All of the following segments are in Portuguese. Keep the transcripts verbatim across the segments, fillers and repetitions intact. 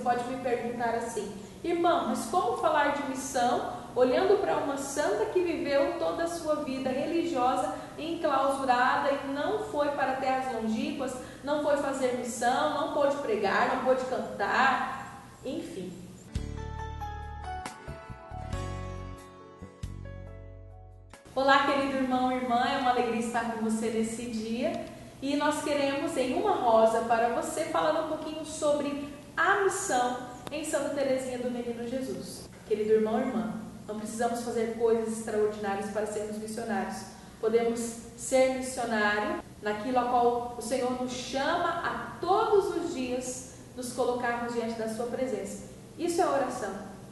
pode me perguntar assim: irmão, mas como falar de missão olhando para uma santa que viveu toda a sua vida religiosa enclausurada e não foi para terras longínquas, não foi fazer missão, não pôde pregar, não pôde cantar, enfim. Olá, querido irmão e irmã, é uma alegria estar com você nesse dia e nós queremos, em uma rosa para você, falar um pouquinho sobre a missão em Santa Teresinha do Menino Jesus. Querido irmão e irmã, não precisamos fazer coisas extraordinárias para sermos missionários. Podemos ser missionário naquilo a qual o Senhor nos chama a todos os dias nos colocarmos diante da sua presença. Isso é oração,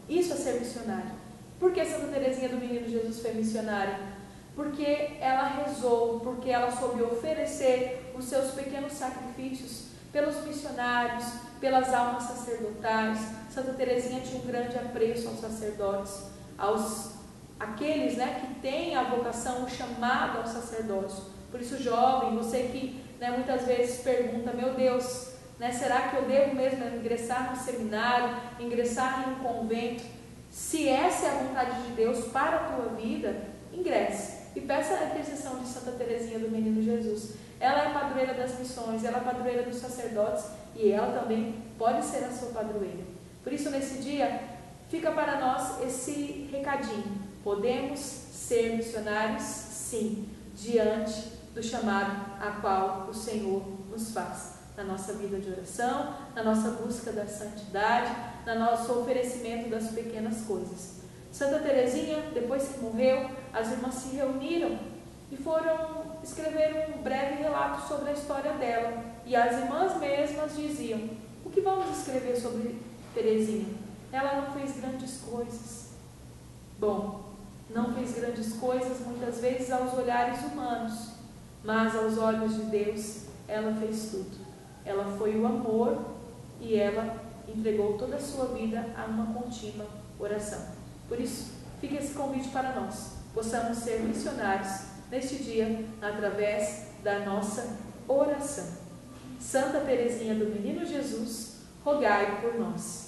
isso é ser missionário. Por que Santa Teresinha do Menino Jesus foi missionária? Porque ela rezou, porque ela soube oferecer os seus pequenos sacrifícios pelos missionários, pelas almas sacerdotais. Santa Teresinha tinha um grande apreço aos sacerdotes, aos aqueles, né, que têm a vocação, o chamado ao sacerdócio. Por isso, jovem, você que, né, muitas vezes pergunta: meu Deus, né, será que eu devo mesmo ingressar no seminário, ingressar em um convento? Se essa é a vontade de Deus para a tua vida, ingresse e peça a intercessão de Santa Teresinha do Menino Jesus. Ela é padroeira das missões, ela é padroeira dos sacerdotes e ela também pode ser a sua padroeira. Por isso, nesse dia, fica para nós esse recadinho: podemos ser missionários, sim, diante do chamado a qual o Senhor nos faz, na nossa vida de oração, na nossa busca da santidade, no nosso oferecimento das pequenas coisas. Santa Teresinha, depois que morreu, as irmãs se reuniram e foram escrever um breve relato sobre a história dela. E as irmãs mesmas diziam: o que vamos escrever sobre Teresinha? Ela não fez grandes coisas. Bom, não fez grandes coisas muitas vezes aos olhares humanos, mas aos olhos de Deus ela fez tudo. Ela foi o amor e ela entregou toda a sua vida a uma contínua oração. Por isso, fica esse convite para nós: possamos ser missionários neste dia através da nossa oração. Santa Teresinha do Menino Jesus, rogai por nós.